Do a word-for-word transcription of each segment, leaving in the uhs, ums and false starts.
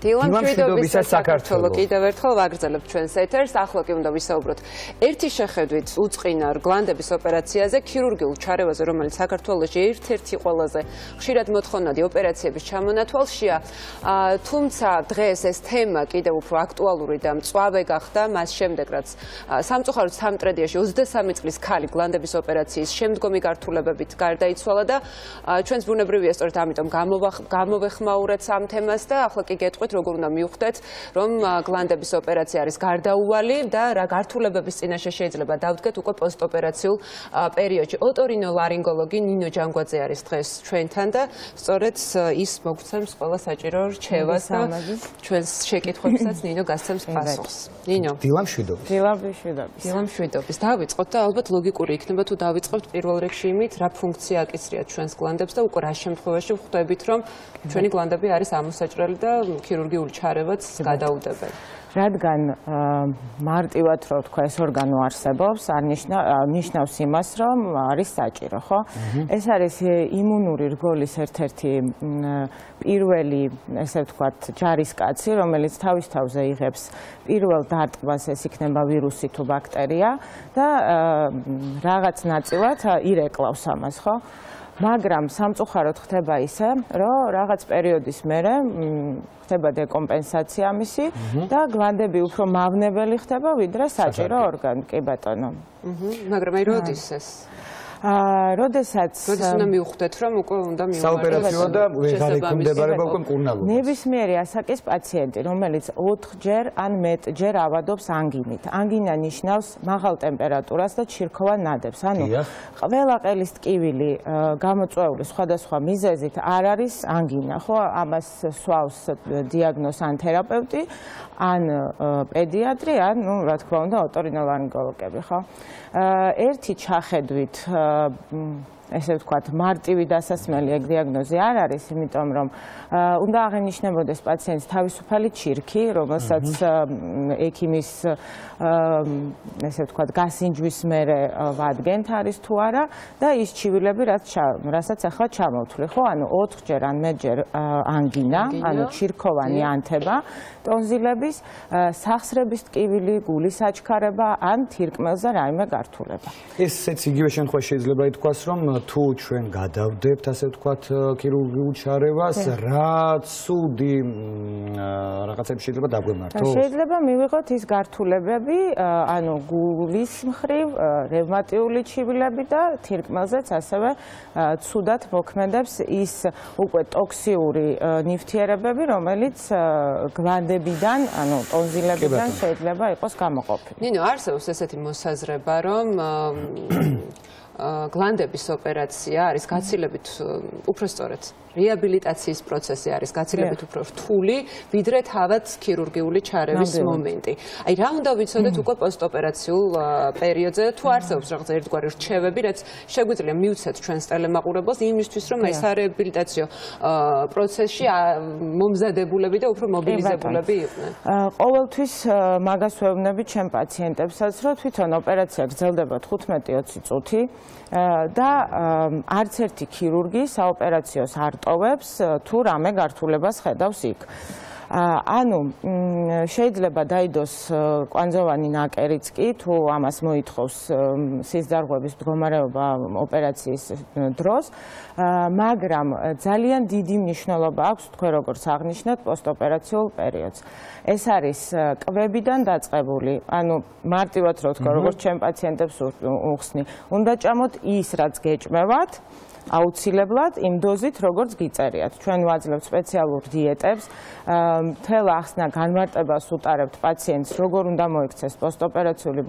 Dilan მშვიდობისა საქართველო კიდევ ერთხელ ვაგრძელებთ ჩვენს ეთერს. Ახლა კი უნდა ვისაუბროთ ერთი შეხედვით უწყინარ გლანდების ოპერაციაზე, ქირურგიულ ჩარევაზე, რომელიც საქართველოში ერთ-ერთი ყველაზე ხშირად მოთხოვნადი ოპერაციების ჩამონათვალშია. თუმცა დღეს ეს თემა კიდევ უფრო აქტუალური და მწვავე გახდა მას შემდეგ, რაც სამწუხაროდ სამტრედიაში ოცდასამი წლის ქალი გლანდების ოპერაციის შემდგომი გართულებებით გარდაიცვალა და ჩვენს ბუნებრივია სწორედ ამიტომ გამოვეხმაურეთ ამ თემას და ახლა კი გეტყვით როგორ უნდა მივხვდეთ, რომ გლანდების ოპერაცია არის გარდაუვალი და რა გართულებების წინაშე შეიძლება დავდგეთ უკვე პოსტოპერაციულ პერიოდში. ოტორინოლარინგოლოგი ნინო ჯანგვაძე არის დღეს ჩვენთან და სწორედ ის მოგცემს ყველა საჭირო რჩევას და ჩვენს შეკითხვებსაც ნინო გასცემს პასუხს. ნინო, დილამ შვიდობის. დილამ შვიდობის. დილამ შვიდობის. დავიწყოთ და ალბათ ლოგიკური იქნება თუ დავიწყებთ პირველ რიგში იმით, რა ფუნქცია აკისრიათ ჩვენს გლანდებს და უკვე რა შემთხვევაში ხვდებით, რომ ჩვენი გლანდები არის ამოსაჭრელი და ქირურგიულ ჩარევაც გადაუდებენ. Რადგან მარტივად რო თქვა ეს ორგანო არსებობს, ნიშნავს იმას, რომ არის საჭირო, ხო? ეს არის იმუნური რგოლის ერთ-ერთი პირველი, ესე ვთქვათ, ჯარისკაცი, რომელიც თავის თავზე იღებს პირველ დარტყმას, ეს იქნება ვირუსი თუ ბაქტერია და რაღაც ნაწილად ირეკლავს ამას, ხო? მაგრამ სამწუხაროდ ხდება ისე, რომ რაღაც პერიოდის მერე ხდება დეკომპენსაცია მისი და გლანდები უფრო მავნებელი ხდება ვიდრე საჭირო ორგანო, კი ბატონო. მაგრამ აი როდის ეს? აა, როდესაც როდის უნდა მივხვდეთ, რომ უკვე უნდა მივხვდეთ. საოპერაციო და ვეღარ ექვემდებარება უკვე მკურნალობას. ნებისმიერი ასაკის პაციენტი, რომელიც ოთხჯერ ან მეტჯერ ავადობს ანგინით. ანგინა ნიშნავს მაღალ ტემპერატურას და ჩირქოვან ნადებს, ანუ ყველა ყელის ტკივილი გამოწვეული სხვადასხვა მიზეზით არ არის ანგინა, ხო? ამას სვავს დიაგნოზს ან თერაპევტი, ან პედიატრი, ან, ну, რა თქმა უნდა, ოტორინოლარინგოლოგები, ხო? ერთი ჩახედვით ესე ვთქვათ, მარტივი დასასმელი ეგ დიაგნოზი არ არის, იმიტომ რომ უნდა აღენიშნებოდეს პაციენტს თავისუფალი ჩირქი, რომელსაც ექიმის ესე ვთქვათ, გასინჯვის მერე ვადგენთ არის თუ არა და ის ჩივილები, რასაც ახლა ჩამოვთვლი, ხო? ანუ ოთხჯერ ან მეტჯერ ანგინა, ანუ ჩირქოვანი ანთება ტონზილების, სახსრების ტკივილი, გულის აჩქარება ან თირკმელზე რაიმე გართულება. ესეც იგივე შემთხვევაში შეიძლება ითქვას, რომ თუ ჩვენ გადავდებთ, ასე ვთქვათ, ქირურგიულ ჩარევას, რა ცუდი რაღაცები შეიძლება დაგვემართოს? შეიძლება მივიღოთ ის გართულებები, ანუ გულის მხრივ, რევმატიული ჩივილები და თირკმელზეც ასევე ცუდად მოქმედებს ის უკვე ტოქსიური ნივთიერებები, რომელიც გლანდებიდან, ანუ ტონზილებიდან შეიძლება იყოს გამოყოფილი. ნინო, არსებობს ესეთი მოსაზრება, რომ გლანდების ოპერაცია არის გაცილებით უფრო სწორედ რეაბილიტაციის პროცესი არის გაცილებით უფრო რთული ვიდრე თავად ქირურგიული ჩარევის მომენტი. აი რა უნდა ვიცოდეთ უკვე პოსტოპერაციულ პერიოდზე თუ არსებობს რაღაც ერთგვარი რჩევები, რაც შეგვიძლია მივცეთ ჩვენს ტელემაყურებელს იმისთვის, რომ ეს არეაბილიტაციო პროცესში მომზადებულები და უფრო მობილიზებულები იყვნენ. ყოველთვის მაგას ვეუბნები ჩემ პაციენტებსაც, რომ თვითონ ოპერაცია გრძელდება თხუთმეტი ოცი წუთი და არც ერთი ქირურგი საოპერაციოს არ ტოვებს თუ რამე გართულებას ხედავს იქ. ანუ შეიძლება დაიდოს კვანძოვანი ნაკერიც კი თუ ამას მოითხოვს სიზარღვების მდგომარეობა ოპერაციის დროს, მაგრამ ძალიან დიდი მნიშვნელობა აქვს თქვენ როგორც აღნიშნეთ პოსტოპერაციულ პერიოდს. ეს არის კვებიდან დაწყებული, ანუ მარტივად რო თქვა, როგორც ჩემ პაციენტებს უხსნი, უნდა ჭამოთ ის რაც გეჭმევათ აუცილებლად იმ დოზით, როგორც გიწერიათ. ჩვენ ვაძლევთ სპეციალურ დიეტებს, მთელ ახსნა განმარტებას უტარებთ პაციენტს, როგორ უნდა მოიქცეს პოსტოპერაციული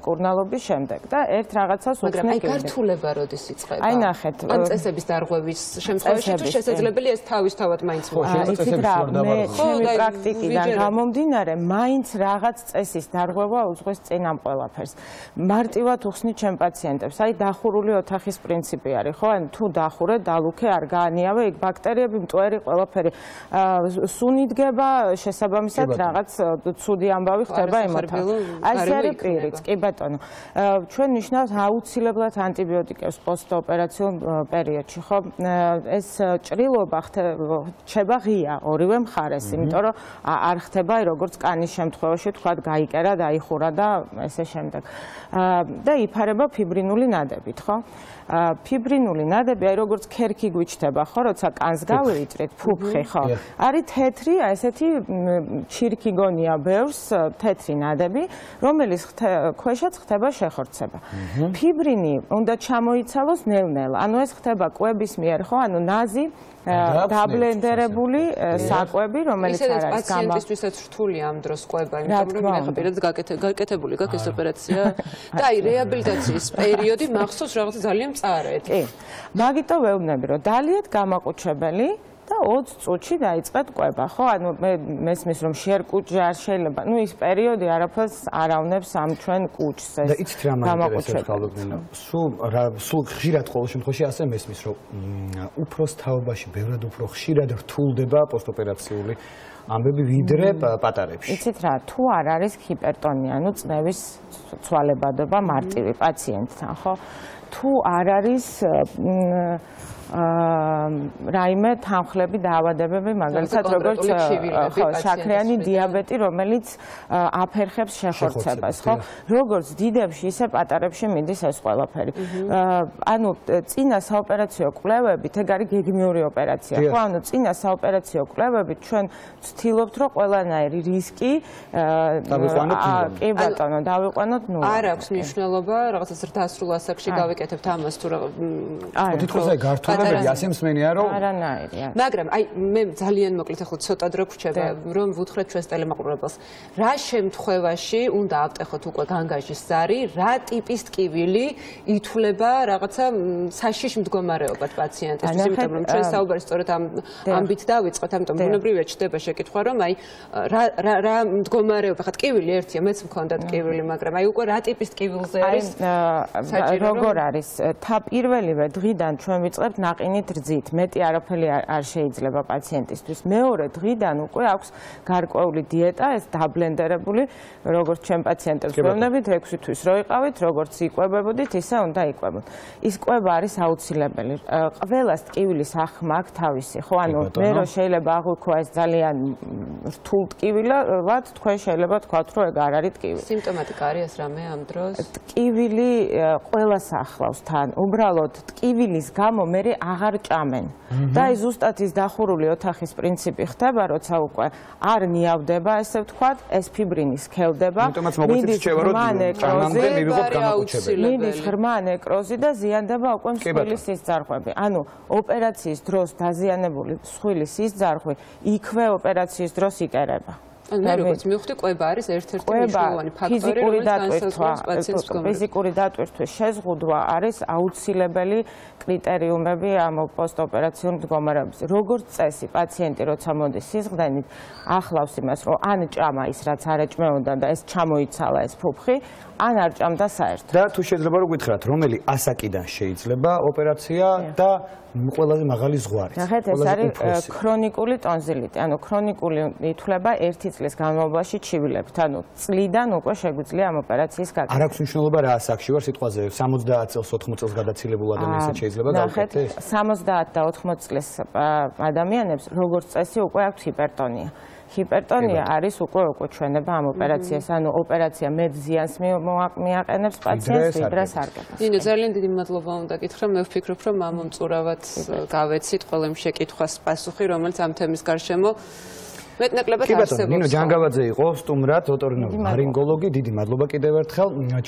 მკურნალობის შემდეგ და ერთ რაღაცას უხსნით. მაგრამ აი გართულება როდის იწყება? აი ნახეთ, ამ წესების დარღვევის შემთხვევაში თუ შესაძლებელია ეს თავისთავად მაინც მოხდეს. მე ჩემი პრაქტიკიდან გამომდინარე, მაინც რაღაც წესის დარღვევა უძღვის წინ ამ ყველაფერს. მარტივად უხსნით ჩემ პაციენტებს, აი დახურული ოთახის პრინციპი არის, ხო? თუ დახურე დალუქე არ გაანიავე იქ ბაქტერიები მტვერი ყველაფერი სუნიდგება შესაბამისად რაღაც ცუდი ამბავი ხდება იმათა აი სერი პირიც კი ბატონო ჩვენ ნიშნავს აუცილებლად ანტიბიოტიკებს პოსტოპერაციულ პერიოდში ხო ეს ჭრილობა ხდება ღია ორივე მხარეს იმიტომ რომ არ ხდება როგორც კანის შემთხვევაში თქვა გაიკერა დაიხურა და ესე შემდეგ და იფარება ფიბრინული ნადებით ხო ფიბრინული ნადები აი როგორც ქერქი გვიჩნდება ხო როცა კანს გავივიტრეთ ფუფხი ხო არის თეთრი აი ესეთი ჩირკი გონია ბევრს თეთრი ნადები რომელიც ქვეშაც ხდება შეხორცება ფიბრინი უნდა ჩამოიცალოს ნელ-ნელა ანუ ეს ხდება კვების მიერ ხო ანუ ნაზი დაბლენდერებული საკვები რომელიც არის გამო ისედაც პაციენტისთვისაც რთული ამ დროს კვება იმიტომ რომ მე ხა პირადად გაკეთებული გაქვს ეს ოპერაცია და აი რეაბილიტაციის პერიოდი მახსოვს რაღაცა ძალიან მწარედ კი მაგიტო ვეუბნები რომ დალიეთ გამაკუჩებელი და ოც წუთში დაიწყეთ კვება ხო ანუ მე მესმის რომ შერკუჭი არ შეიძლება ნუ ის პერიოდი არაფერს არ ავნებს ამ ჩვენ კუჭს ეს და იცით რა მაგალითად სულ სულ ხშირად ყოველ შემთხვევაში ასე მესმის რომ უფროს თაობაში ბევრად უფრო ხშირად რთულდება პოსტოპერაციული ამბები ვიდრე პატარებში იცით რა თუ არ არის ჰიპერტონია ანუ წნევის ცვალებადობა მარტივი პაციენტთან ხო თუ არ არის რაიმე თანხლები დაავადებები მაგალითად როგორც ხო შაქრიანი დიაბეტი რომელიც აფერხებს შეხორცებას ხო როგორც დიდებში ისე პატარებში მიდის ეს ყველაფერი ანუ წინა საოპერაციო კვლევებით ეგ არის გეგმიური ოპერაცია ხო ანუ წინა საოპერაციო კვლევებით ჩვენ ვცდილობთ რომ ყველანაირი რისკი კი ბატონო დავიყვანოთ ნულზე არ აქვს მნიშვნელობა რაღაცა ზრდასრულ ასაკში გავიკეთებთ ამას თუ რა თითქოს აი გართო მაგრამ აი მე ძალიან მოკლედ ახლა ცოტა დრო გრჩება რომ ვუთხრათ ჩვენს ტელემაყურებელს რა შემთხვევაში უნდა ავტეხოთ უკვე განგაჟის ზარი რა ტიპის ტკივილი ითვლება რაღაცა საშიშ მდგომარეობად პაციენტისთვის იმიტომ რომ ჩვენ საუბარი სწორედ ამ ამბით დავიწყეთ ამიტომ ბუნებრივია ჩდება შეკითხვა რომ აი რა რა რა მდგომარეობა ხა ტკივილი ერთია მეც მქონდა ტკივილი მაგრამ აი უკვე რა ტიპის ტკივილზე არის საჭირო როგორ არის თა პირველივე დღიდან ჩვენ ვიწყებთ ნაყინით რძით მეტი არაფერი არ შეიძლება პაციენტისთვის მეორე დღიდან უკვე აქვს გარკვეული დიეტა ეს დაბლენდერებული როგორც ჩვენ პაციენტებს ვეუბნებით ექვსი თვის რო იყავით როგორც იკვებებოდით ისე უნდა იკვებოთ ის კვება არის აუცილებელი ყველა ტკივილის ახმა აქვს თავისი ხო ანუ მე რო შეიძლება აღვიქვა ეს ძალიან რთულ ტკივილად თქვენ შეიძლება თქვათ რომ ეგ არ არის ტკივილი სიმპტომატიკა არის რამე ამ დროს ტკივილი ყველას ახლავს თან უბრალოდ ტკივილის გამო მე აღარ ჭამენ და ეს ზუსტად ის დახურული ოთახის პრინციპი ხდება როცა უკვე არ ნიავდება ესე ვთქვათ ეს ფიბრინი სქელდება მიდის ღრმა ნეკროზი მიდის ღრმა ნეკროზი და ზიანდება უკვე მსხვილის სისხლძარღვები ანუ ოპერაციის დროს დაზიანებული მსხვილის სისხლძარღვი იქვე ოპერაციის დროს იკერება ანუ როგორც მივხვდი კვება არის ერთ-ერთი მნიშვნელოვანი ფაქტორი ფიზიკური დატვირთვის შეზღუდვა არის აუცილებელი კრიტერიუმები ამ პოსტოპერაციულ მდგომარეობაზე როგორც წესი პაციენტი როცა მოდის სისხლდენით ახლავს იმას რომ ან ჭამა ის რაც არ ეჭმეოდა და ეს ჩამოიცალა ეს ფუფხი ან არ ჭამდა საერთოდ და თუ შეიძლება რომ გითხრათ რომელი ასაკიდან შეიძლება ოპერაცია და ყველაზე მაღალი ზღვარით. ნახეთ, ეს არის ქრონიკული ტონზილიტი. ანუ ქრონიკული ითვლება ერთი წლის განმავლობაში ჩივილებთ. ანუ წლიდან უკვე შეგვიძლია ამ ოპერაციის გაკეთება. არ აქვს მნიშვნელობა რა ასაკში ვარ სიტყვაზე სამოცდაათ წელს ოთხმოცი წელს გადაცილებულ ადამიანს შეიძლება გააკეთოს. ნახეთ, სამოცდაათ და ოთხმოცი წლის ადამიანებს როგორც წესი უკვე აქვს ჰიპერტონია. ჰიპერტონია არის უკვე უკუჩვენება ამ ოპერაციას, ანუ ოპერაცია მეტ ზიანს მიაყენებს პაციენტს, ვიდრე სარგებლობს. ნინო, ძალიან დიდი მადლობა უნდა გითხრა, მე ვფიქრობ, რომ ამომწურავად გავეცით ყველა იმ შეკითხვას პასუხი, რომელიც ამ თემის გარშემო მეტნაკლებად არსებობს. ნინო ჯანგვაძე იყო სტუმრად, ოტორინოლინგოლოგი, დიდი მადლობა კიდევ ერთხელ.